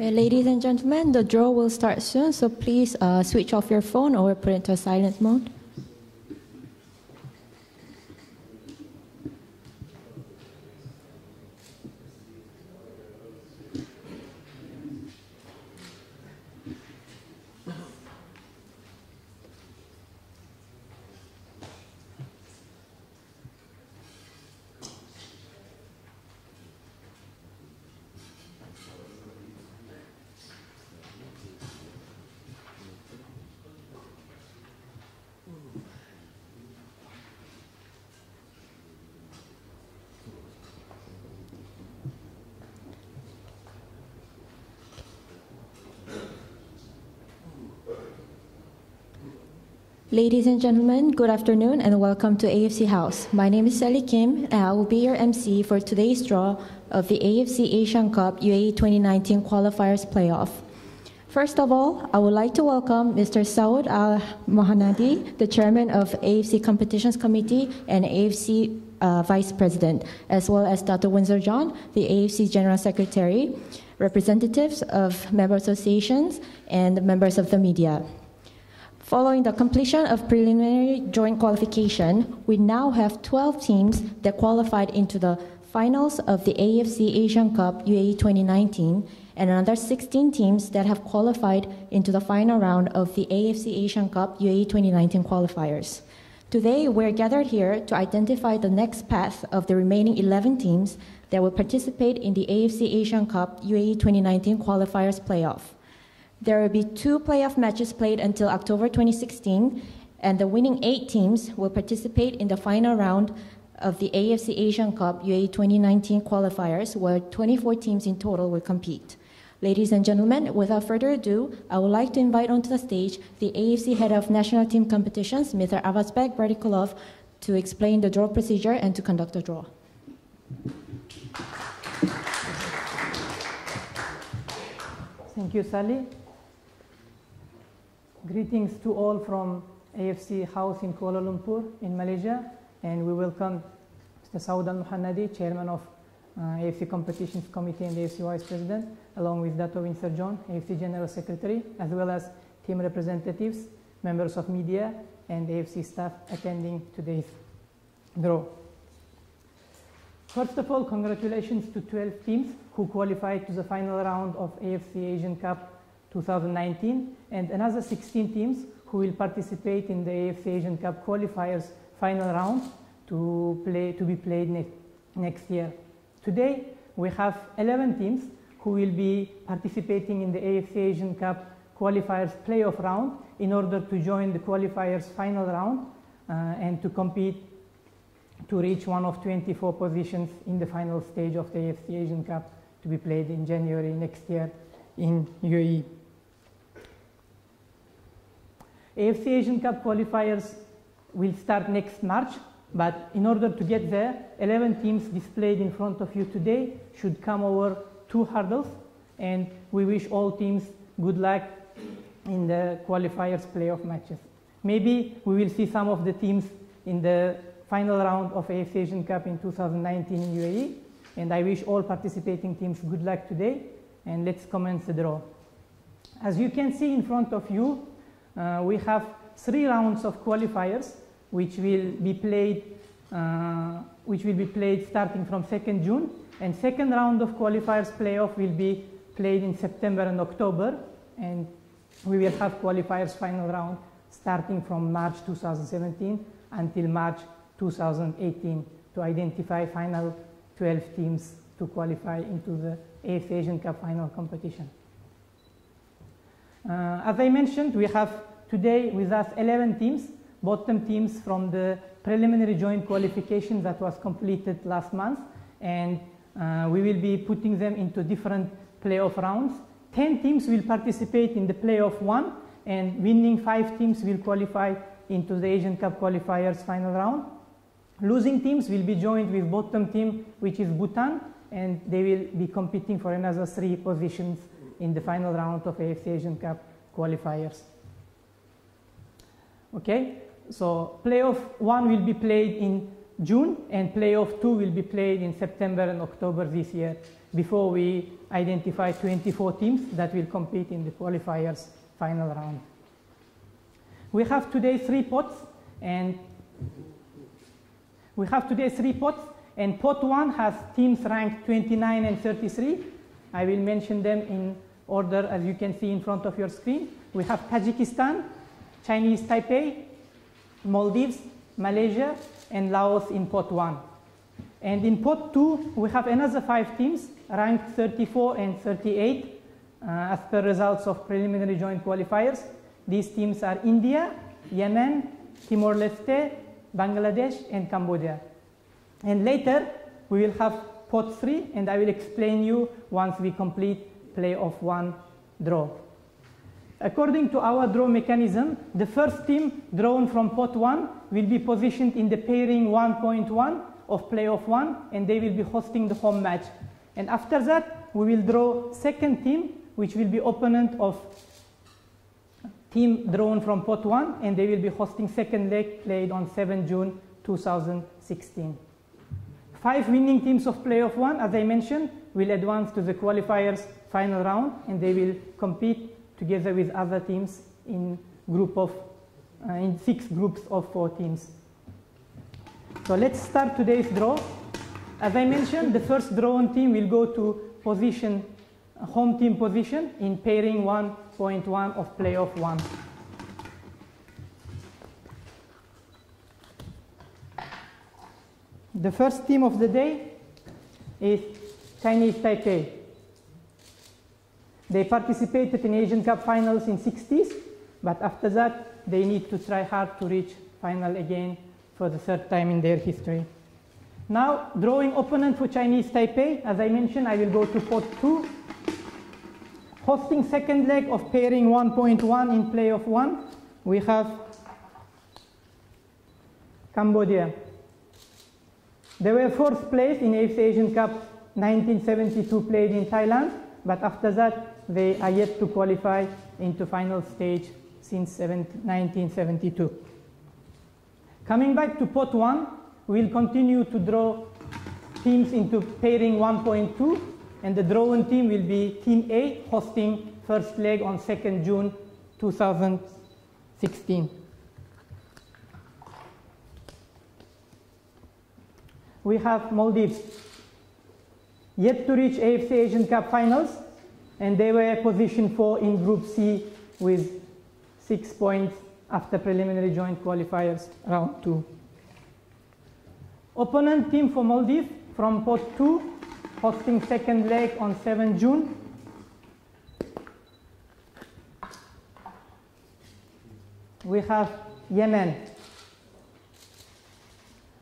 Okay, ladies and gentlemen, the draw will start soon, so please switch off your phone or put it into a silent mode. Ladies and gentlemen, good afternoon and welcome to AFC House. My name is Sally Kim and I will be your MC for today's draw of the AFC Asian Cup UAE 2019 Qualifiers Playoff. First of all, I would like to welcome Mr. Saud Al Mohannadi, the Chairman of AFC Competitions Committee and AFC Vice President, as well as Dr. Windsor John, the AFC General Secretary, representatives of member associations and members of the media. Following the completion of preliminary joint qualification, we now have 12 teams that qualified into the finals of the AFC Asian Cup UAE 2019 and another 16 teams that have qualified into the final round of the AFC Asian Cup UAE 2019 qualifiers. Today, we're gathered here to identify the next path of the remaining 11 teams that will participate in the AFC Asian Cup UAE 2019 qualifiers playoff. There will be 2 playoff matches played until October 2016, and the winning 8 teams will participate in the final round of the AFC Asian Cup UAE 2019 qualifiers, where 24 teams in total will compete. Ladies and gentlemen, without further ado, I would like to invite onto the stage the AFC Head of National Team Competitions, Mr. Avazbek Berdikulov, to explain the draw procedure and to conduct the draw. Thank you, Sally. Greetings to all from AFC House in Kuala Lumpur in Malaysia, and we welcome Mr. Saud Al Mohannadi, Chairman of AFC Competitions Committee and AFC Vice President, along with Dr. Windsor John, AFC General Secretary, as well as team representatives, members of media, and AFC staff attending today's draw. First of all, congratulations to 12 teams who qualified to the final round of AFC Asian Cup 2019 and another 16 teams who will participate in the AFC Asian Cup qualifiers final round to be played next year. Today we have 11 teams who will be participating in the AFC Asian Cup qualifiers playoff round in order to join the qualifiers final round and to compete to reach one of 24 positions in the final stage of the AFC Asian Cup to be played in January next year in UAE. AFC Asian Cup qualifiers will start next March, but in order to get there, 11 teams displayed in front of you today should come over 2 hurdles, and we wish all teams good luck in the qualifiers playoff matches. Maybe we will see some of the teams in the final round of AFC Asian Cup in 2019 in UAE, and I wish all participating teams good luck today, and let's commence the draw. As you can see in front of you, we have 3 rounds of qualifiers which will be played starting from 2nd June, and second round of qualifiers playoff will be played in September and October, and we will have qualifiers final round starting from March 2017 until March 2018 to identify final 12 teams to qualify into the AFC Asian Cup final competition. As I mentioned, we have today with us 11 teams, bottom teams from the preliminary joint qualification that was completed last month, and we will be putting them into different playoff rounds. 10 teams will participate in the playoff 1, and winning 5 teams will qualify into the Asian Cup qualifiers final round. Losing teams will be joined with bottom team, which is Bhutan, and they will be competing for another 3 positions in the final round of AFC Asian Cup qualifiers. Okay, so playoff 1 will be played in June, and playoff 2 will be played in September and October this year, before we identify 24 teams that will compete in the qualifiers final round. We have today 3 pots, and pot 1 has teams ranked 29 and 33. I will mention them in order as you can see in front of your screen. We have Tajikistan, Chinese Taipei, Maldives, Malaysia, and Laos in pot 1. And in pot 2, we have another 5 teams ranked 34 and 38 as per results of preliminary joint qualifiers. These teams are India, Yemen, Timor-Leste, Bangladesh, and Cambodia. And later, we will have pot 3, and I will explain you once we complete playoff 1 draw. According to our draw mechanism, the first team drawn from pot 1 will be positioned in the pairing 1.1 of playoff 1, and they will be hosting the home match. And after that, we will draw second team, which will be opponent of team drawn from pot 1, and they will be hosting second leg played on 7 June 2016. 5 winning teams of playoff 1, as I mentioned, will advance to the qualifiers final round, and they will compete together with other teams in 6 groups of 4 teams. So let's start today's draw. As I mentioned, the first drawn team will go to position, home team position in pairing 1.1 of playoff 1. The first team of the day is Chinese Taipei. They participated in Asian Cup finals in the 60s, but after that they need to try hard to reach final again for the 3rd time in their history. Now, drawing opponent for Chinese Taipei, as I mentioned, I will go to pot 2. Hosting second leg of pairing 1.1 in playoff 1, we have Cambodia. They were 4th place in AFC Asian Cup 1972 played in Thailand, but after that they are yet to qualify into final stage since 1972. Coming back to pot 1, we'll continue to draw teams into pairing 1.2, and the drawn team will be team A, hosting first leg on 2nd June 2016. We have Maldives, yet to reach AFC Asian Cup finals, and they were position 4 in Group C with 6 points after preliminary joint qualifiers round 2. Opponent team for Maldives from pot 2, hosting second leg on 7 June. We have Yemen.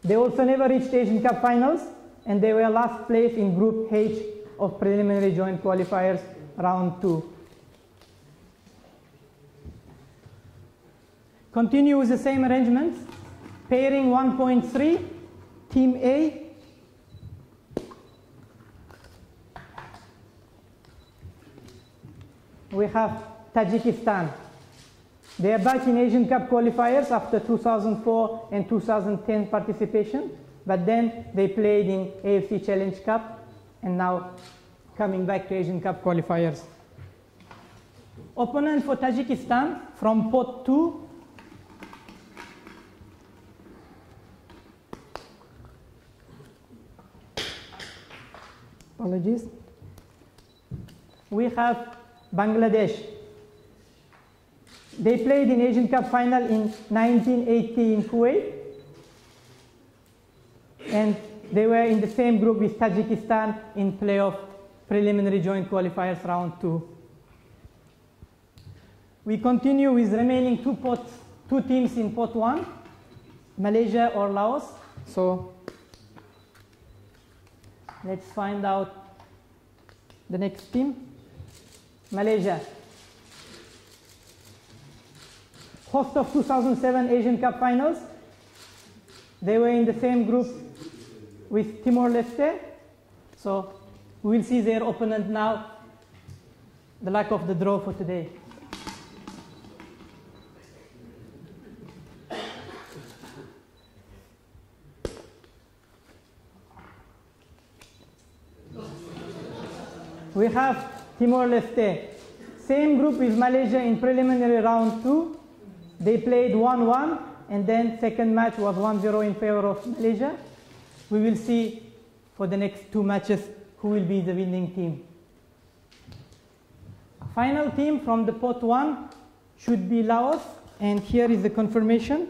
They also never reached Asian Cup finals, and they were last place in Group H of preliminary joint qualifiers round 2. Continue with the same arrangements. Pairing 1.3, team A. We have Tajikistan. They are back in Asian Cup qualifiers after 2004 and 2010 participation, but then they played in AFC Challenge Cup and now coming back to Asian Cup qualifiers. Opponent for Tajikistan from pot 2. Apologies. We have Bangladesh. They played in Asian Cup final in 1980 in Kuwait, and they were in the same group with Tajikistan in playoff preliminary joint qualifiers round 2. We continue with remaining two teams in pot 1, Malaysia or Laos. So let's find out the next team. Malaysia, host of 2007 Asian Cup finals. They were in the same group with Timor-Leste. So we'll see their opponent now. The luck of the draw for today. We have Timor-Leste, same group with Malaysia in preliminary round 2. They played 1-1, and then second match was 1-0 in favor of Malaysia. We will see for the next two matches who will be the winning team. Final team from the pot 1 should be Laos, and here is the confirmation.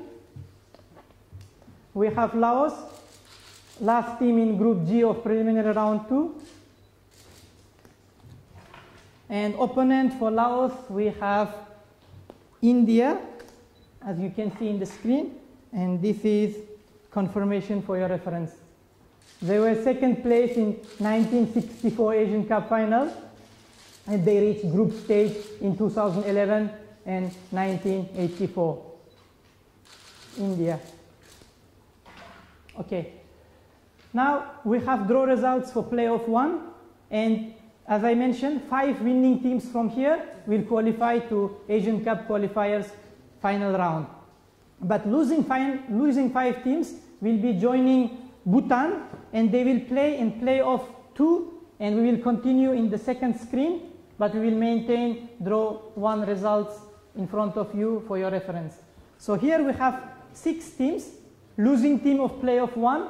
We have Laos, last team in group G of preliminary round 2. And opponent for Laos, we have India, as you can see in the screen, and this is confirmation for your reference. They were second place in 1964 Asian Cup final, and they reached group stage in 2011 and 1984. India. Okay. Now we have draw results for playoff 1, and as I mentioned, 5 winning teams from here will qualify to Asian Cup qualifiers final round. But losing 5 teams will be joining Bhutan, and they will play in playoff 2, and we will continue in the second screen, but we will maintain draw 1 results in front of you for your reference. So here we have 6 teams. Losing team of playoff 1,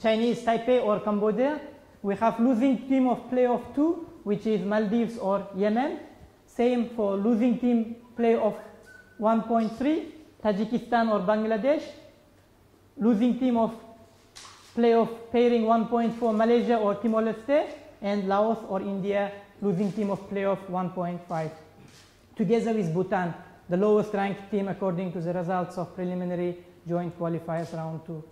Chinese Taipei or Cambodia. We have losing team of playoff 2, which is Maldives or Yemen. Same for losing team playoff 1.3, Tajikistan or Bangladesh. Losing team of playoff pairing 1.4, Malaysia or Timor-Leste. And Laos or India, losing team of playoff 1.5. Together with Bhutan, the lowest ranked team according to the results of preliminary joint qualifiers round 2.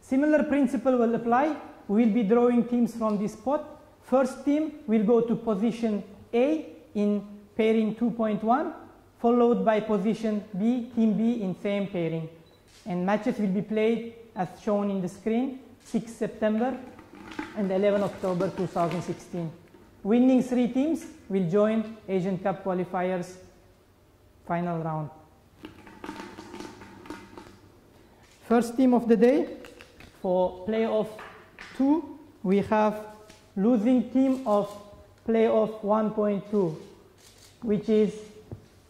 Similar principle will apply. We will be drawing teams from this pot. First team will go to position A in pairing 2.1, followed by position B, team B in same pairing. And matches will be played as shown in the screen, 6 September and 11 October 2016. Winning 3 teams will join Asian Cup qualifiers final round. First team of the day for playoff 2, we have losing team of playoff 1.2, which is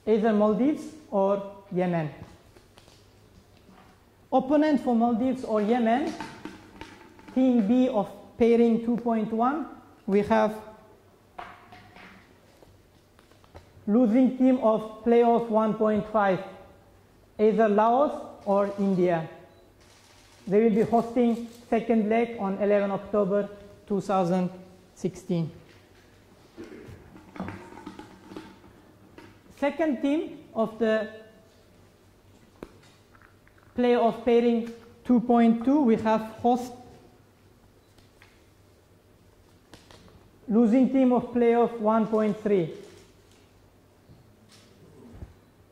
either Maldives or Yemen. Opponent for Maldives or Yemen, team B of pairing 2.1, we have losing team of playoff 1.5, either Laos or India. They will be hosting second leg on 11 October 2016. Second team of the playoff pairing 2.2, we have host losing team of playoff 1.3.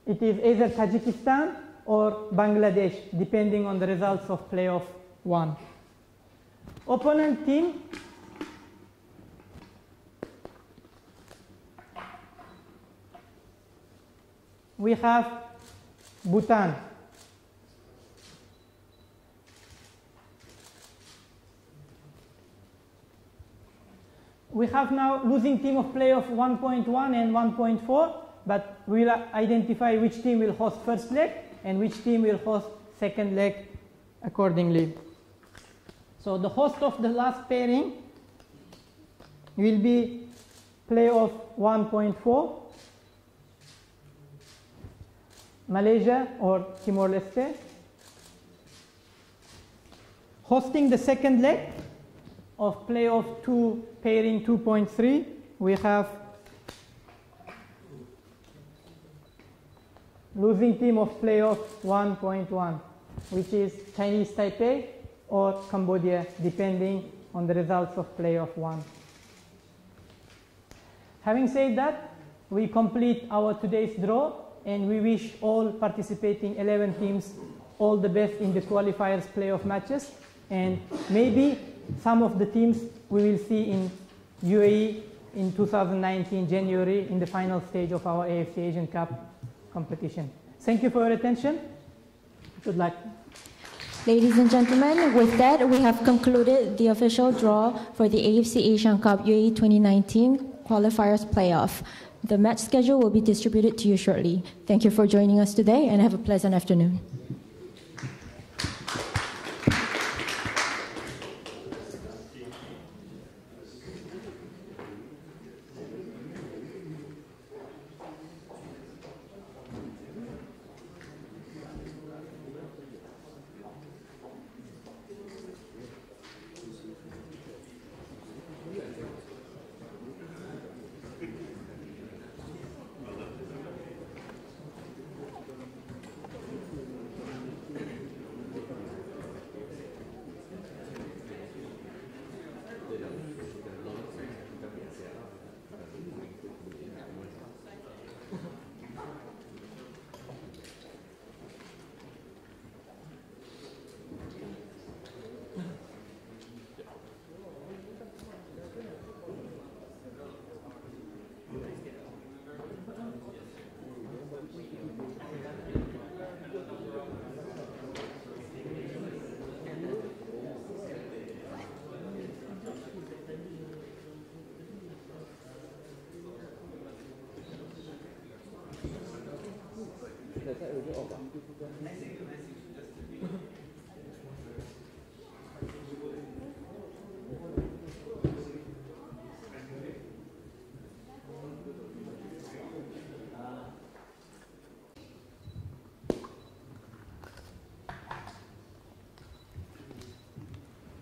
It is either Tajikistan or Bangladesh, depending on the results of playoff 1. Opponent team we have Bhutan. We have now losing team of playoff 1.1 and 1.4, but we will identify which team will host first leg and which team will host second leg accordingly. So the host of the last pairing will be playoff 1.4, Malaysia or Timor-Leste. Hosting the second leg of playoff 2 pairing 2.3, we have losing team of playoff 1.1, which is Chinese Taipei or Cambodia, depending on the results of playoff 1. Having said that, we complete our today's draw, and we wish all participating 11 teams all the best in the qualifiers playoff matches, and maybe some of the teams we will see in UAE in 2019 January in the final stage of our AFC Asian Cup competition. Thank you for your attention. Good luck. Ladies and gentlemen, with that, we have concluded the official draw for the AFC Asian Cup UAE 2019 qualifiers playoff. The match schedule will be distributed to you shortly. Thank you for joining us today and have a pleasant afternoon.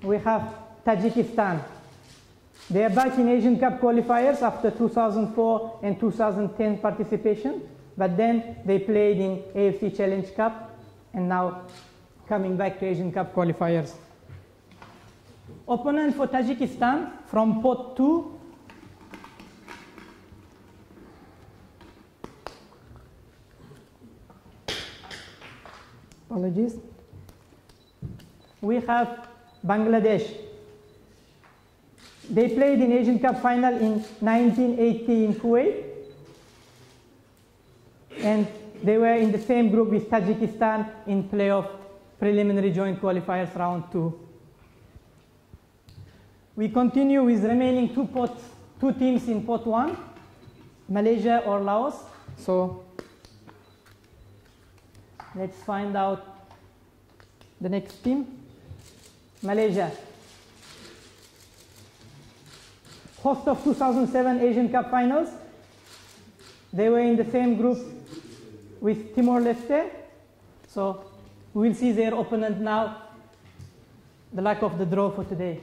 We have Tajikistan. They are back in Asian Cup qualifiers after 2004 and 2010 participation, but then they played in AFC Challenge Cup and now coming back to Asian Cup qualifiers. Opponent for Tajikistan from Pot 2, apologies, we have Bangladesh. They played in Asian Cup final in 1980 in Kuwait, and they were in the same group with Tajikistan in playoff preliminary joint qualifiers round 2. We continue with remaining two teams in pot 1, Malaysia or Laos. So let's find out the next team. Malaysia, host of 2007 Asian Cup finals. They were in the same group with Timor-Leste, so we will see their opponent now. The luck of the draw for today.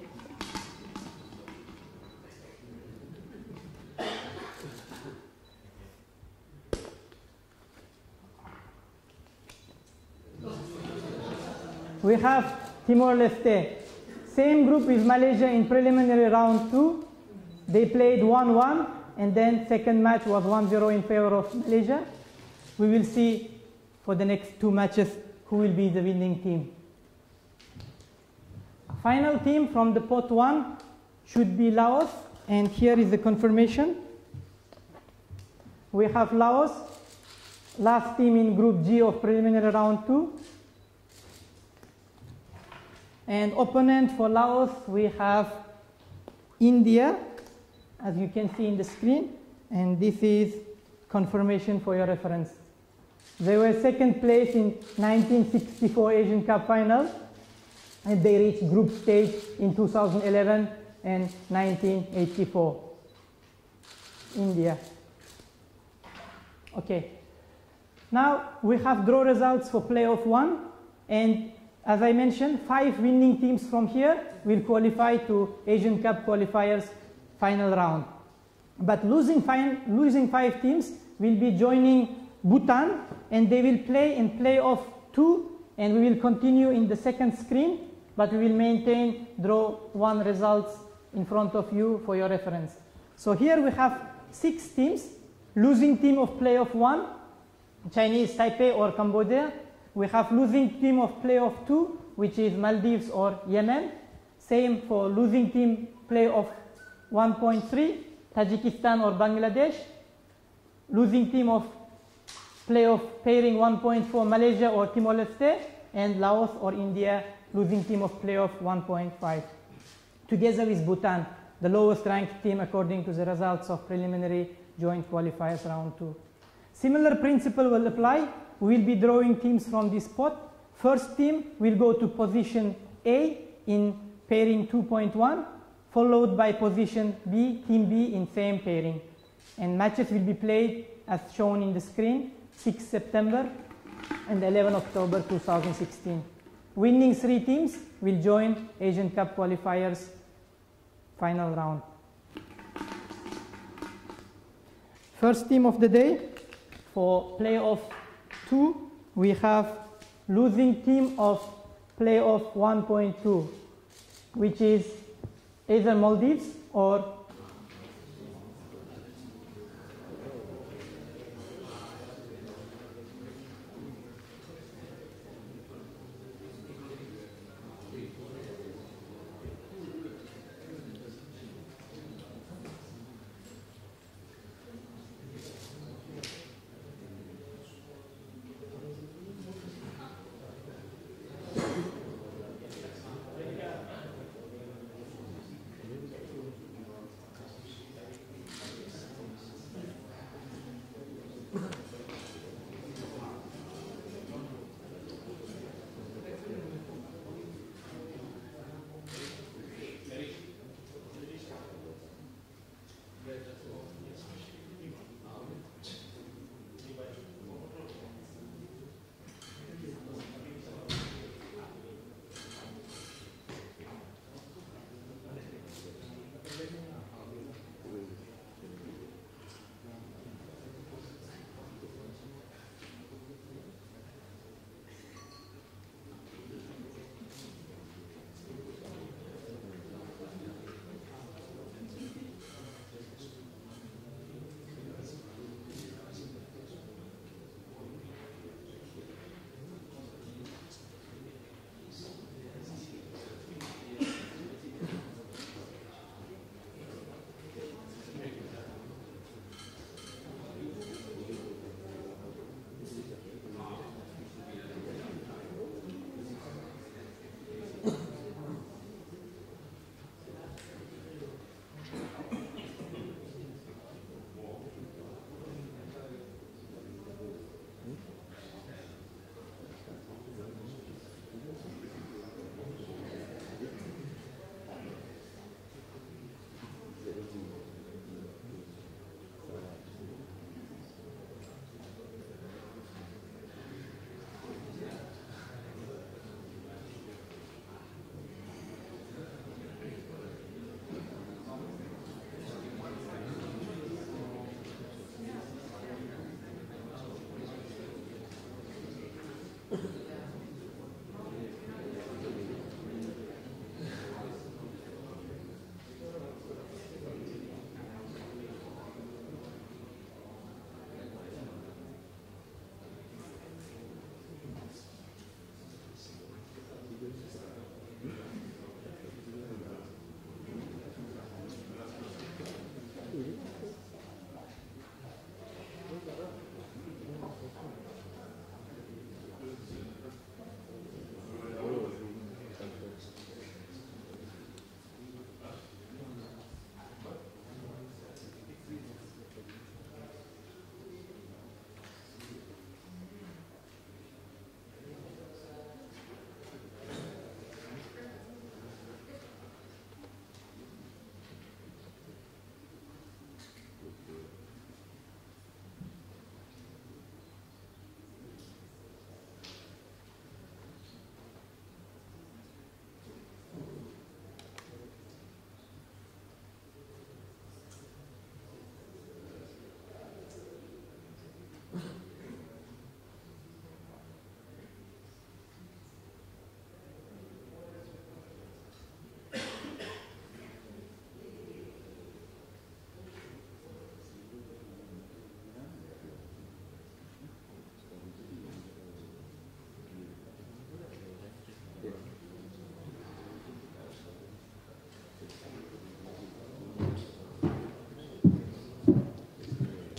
We have Timor-Leste, same group with Malaysia in preliminary round 2. They played 1-1, and then second match was 1-0 in favor of Malaysia. We will see for the next two matches who will be the winning team. Final team from the pot 1 should be Laos, and here is the confirmation. We have Laos, last team in Group G of preliminary round 2. And opponent for Laos, we have India, as you can see in the screen, and this is confirmation for your reference. They were second place in 1964 Asian Cup final, and they reached group stage in 2011 and 1984. India. Okay. Now we have draw results for playoff 1, and as I mentioned, 5 winning teams from here will qualify to Asian Cup qualifiers final round. But losing 5 teams will be joining Bhutan, and they will play in playoff 2, and we will continue in the second screen, but we will maintain draw 1 results in front of you for your reference. So here we have 6 teams. Losing team of playoff 1, Chinese Taipei or Cambodia. We have losing team of playoff 2, which is Maldives or Yemen. Same for losing team playoff 1.3, Tajikistan or Bangladesh. Losing team of playoff pairing 1.4, Malaysia or Timor-Leste, and Laos or India, losing team of playoff 1.5. Together with Bhutan, the lowest ranked team according to the results of preliminary joint qualifiers round 2. Similar principle will apply. We will be drawing teams from this pot. First team will go to position A in pairing 2.1, followed by position B, team B in same pairing. And matches will be played as shown in the screen, 6 September and 11 October 2016. Winning 3 teams will join Asian Cup qualifiers final round. First team of the day for playoff 2, we have losing team of playoff 1.2, which is either Maldives or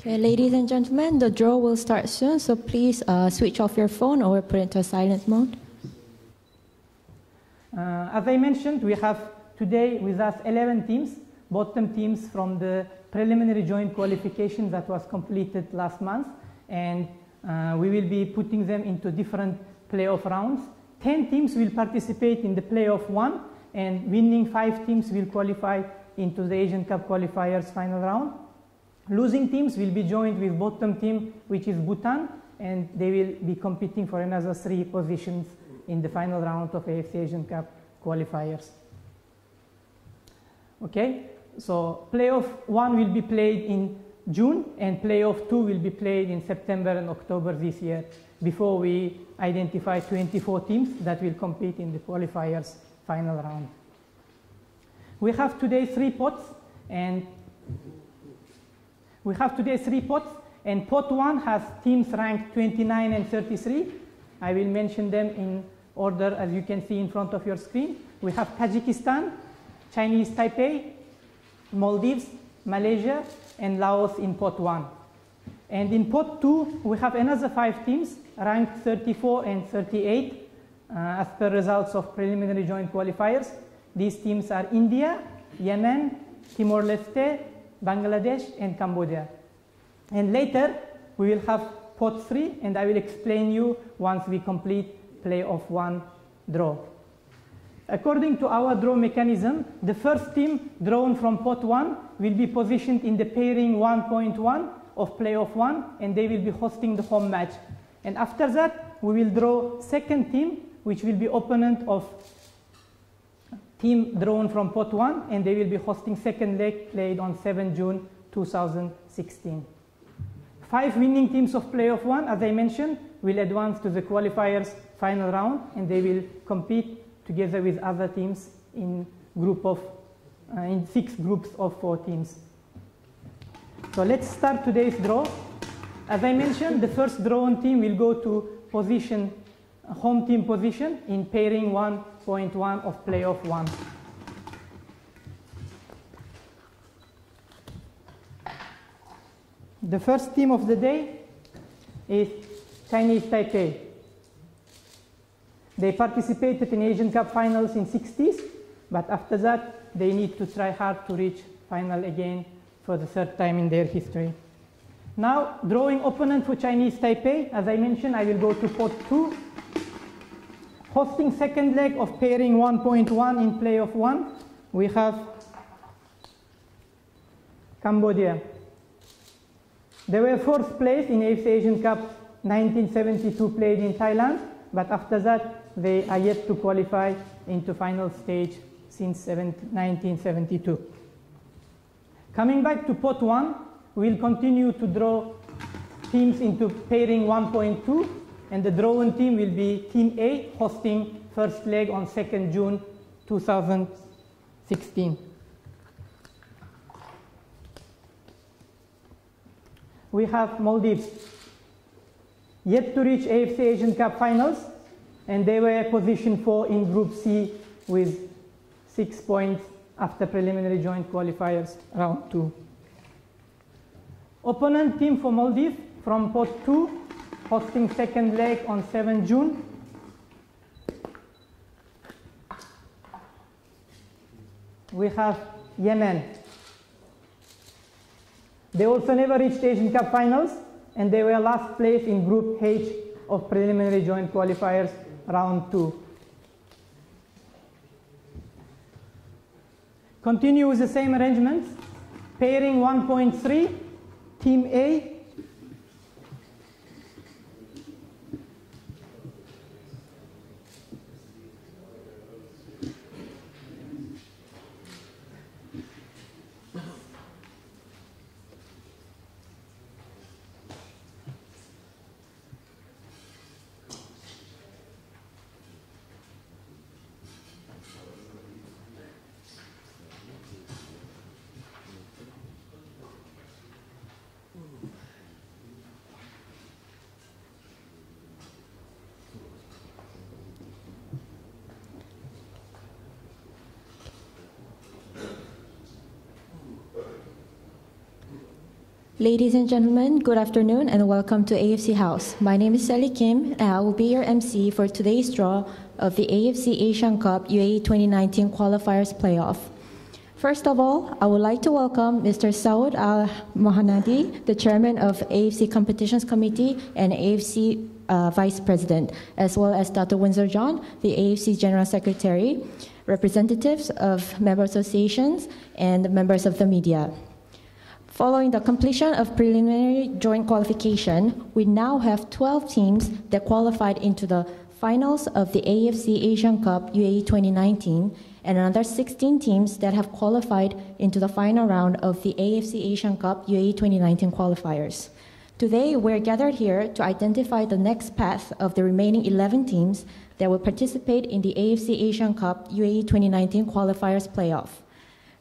Ladies and gentlemen, the draw will start soon, so please switch off your phone or put it to a silent mode. As I mentioned, we have today with us 11 teams, bottom teams from the preliminary joint qualification that was completed last month, and we will be putting them into different playoff rounds. 10 teams will participate in the playoff one, and winning 5 teams will qualify into the Asian Cup qualifiers final round. Losing teams will be joined with bottom team, which is Bhutan, and they will be competing for another 3 positions in the final round of AFC Asian Cup qualifiers. Okay, so playoff 1 will be played in June, and playoff 2 will be played in September and October this year, before we identify 24 teams that will compete in the qualifiers final round. We have today 3 pots, and pot 1 has teams ranked 29 and 33. I will mention them in order as you can see in front of your screen. We have Tajikistan, Chinese Taipei, Maldives, Malaysia, and Laos in pot 1. And in pot 2, we have another 5 teams ranked 34 and 38 as per results of preliminary joint qualifiers. These teams are India, Yemen, Timor-Leste, Bangladesh, and Cambodia. And later, we will have pot 3, and I will explain you once we complete playoff 1 draw. According to our draw mechanism, the first team drawn from pot 1 will be positioned in the pairing 1.1 of playoff 1, and they will be hosting the home match. And after that, we will draw second team, which will be opponent of team drawn from pot 1, and they will be hosting second leg played on 7 June 2016. 5 winning teams of playoff 1, as I mentioned, will advance to the qualifiers final round, and they will compete together with other teams in six groups of 4 teams. So let's start today's draw. As I mentioned, the first drawn team will go to position, home team position in pairing 1.1 of playoff 1. The first team of the day is Chinese Taipei. They participated in Asian Cup finals in the 60s, but after that they need to try hard to reach final again for the 3rd time in their history. Now, drawing opponent for Chinese Taipei, as I mentioned, I will go to pot 2. Hosting second leg of pairing 1.1 in playoff 1, we have Cambodia. They were 4th place in AFC Asian Cup 1972 played in Thailand, but after that they are yet to qualify into final stage since 1972. Coming back to pot 1, we'll continue to draw teams into pairing 1.2, and the drawn team will be team A, hosting first leg on 2nd June 2016. We have Maldives, yet to reach AFC Asian Cup finals, and they were position 4 in Group C with 6 points after preliminary joint qualifiers round 2. Opponent team for Maldives from pot 2, hosting second leg on 7 June. We have Yemen. They also never reached Asian Cup finals, and they were last place in Group H of preliminary joint qualifiers round 2. Continue with the same arrangements. Pairing 1.3, team A, Ladies and gentlemen, good afternoon and welcome to AFC House. My name is Sally Kim and I will be your MC for today's draw of the AFC Asian Cup UAE 2019 Qualifiers Playoff. First of all, I would like to welcome Mr. Saud Al Mohannadi, the Chairman of AFC Competitions Committee and AFC Vice President, as well as Dr. Windsor John, the AFC General Secretary, representatives of member associations, and members of the media. Following the completion of preliminary joint qualification, we now have 12 teams that qualified into the finals of the AFC Asian Cup UAE 2019 and another 16 teams that have qualified into the final round of the AFC Asian Cup UAE 2019 qualifiers. Today, we're gathered here to identify the next path of the remaining 11 teams that will participate in the AFC Asian Cup UAE 2019 qualifiers playoff.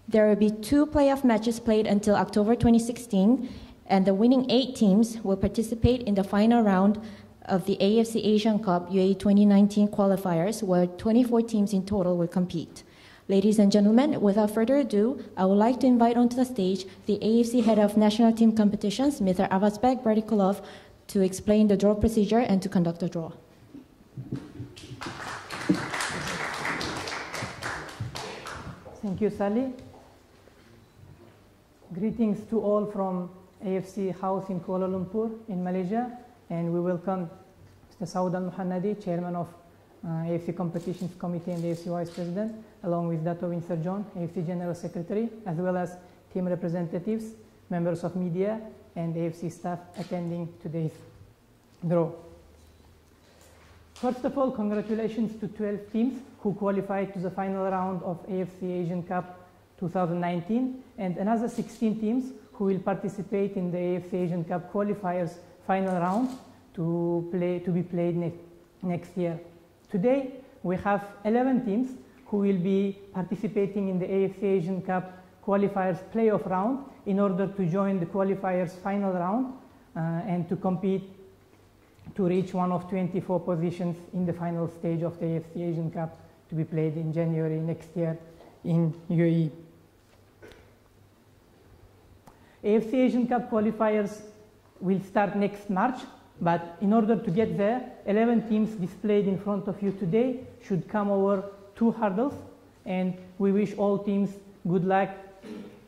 There will be 2 playoff matches played until October 2016, and the winning 8 teams will participate in the final round of the AFC Asian Cup UAE 2019 qualifiers, where 24 teams in total will compete. Ladies and gentlemen, without further ado, I would like to invite onto the stage the AFC Head of National Team Competitions, Mr. Avazbek Berdikulov, to explain the draw procedure and to conduct the draw. Thank you, Sally. Greetings to all from AFC House in Kuala Lumpur in Malaysia, and we welcome Mr. Saud Al Mohannadi, Chairman of AFC Competitions Committee and AFC Vice President, along with Dr. Windsor John, AFC General Secretary, as well as team representatives, members of media, and AFC staff attending today's draw. First of all, congratulations to 12 teams who qualified to the final round of AFC Asian Cup 2019 and another 16 teams who will participate in the AFC Asian Cup qualifiers final round to be played next year. Today we have 11 teams who will be participating in the AFC Asian Cup qualifiers playoff round in order to join the qualifiers final round and to compete to reach one of 24 positions in the final stage of the AFC Asian Cup to be played in January next year in UAE. AFC Asian Cup qualifiers will start next March, but in order to get there, 11 teams displayed in front of you today should come over 2 hurdles, and we wish all teams good luck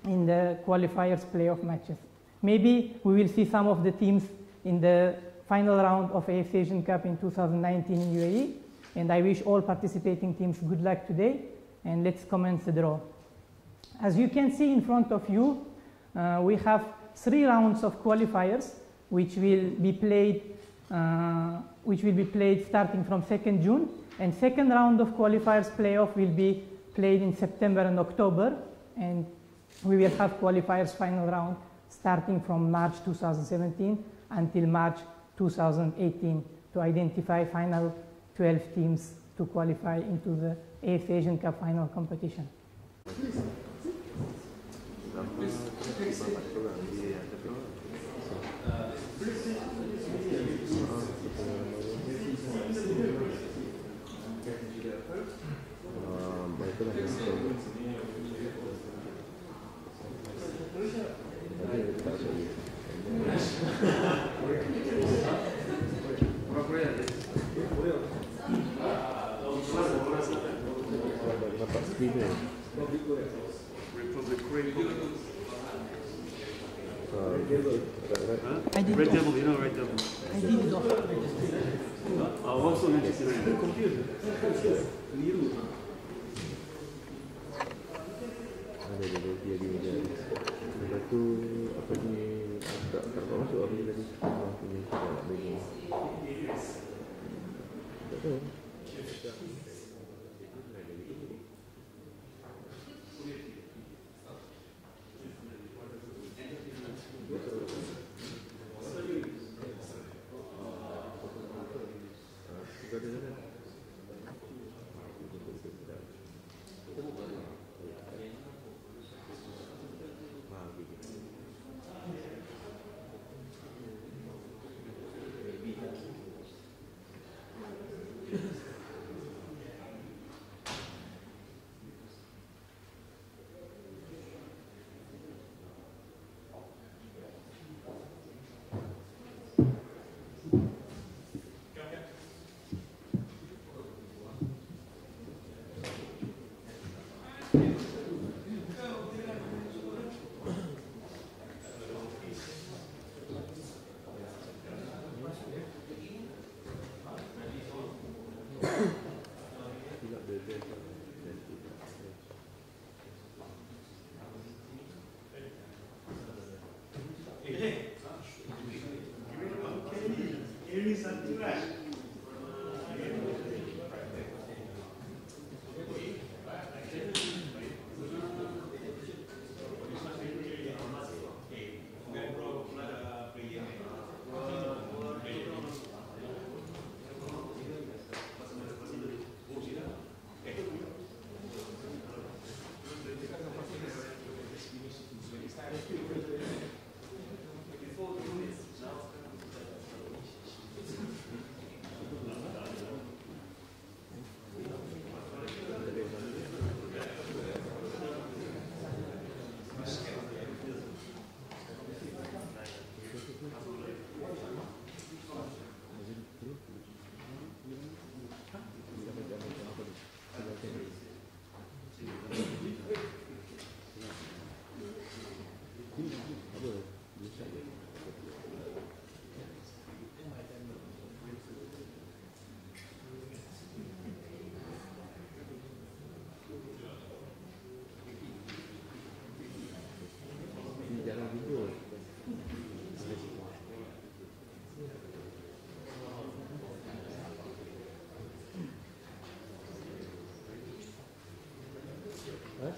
in the qualifiers playoff matches. Maybe we will see some of the teams in the final round of AFC Asian Cup in 2019 in UAE, and I wish all participating teams good luck today, and let's commence the draw. As you can see in front of you, we have 3 rounds of qualifiers, which will be played starting from 2nd June, and second round of qualifiers playoff will be played in September and October, and we will have qualifiers final round starting from March 2017 until March 2018 to identify final 12 teams to qualify into the AFC Asian Cup final competition.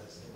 What?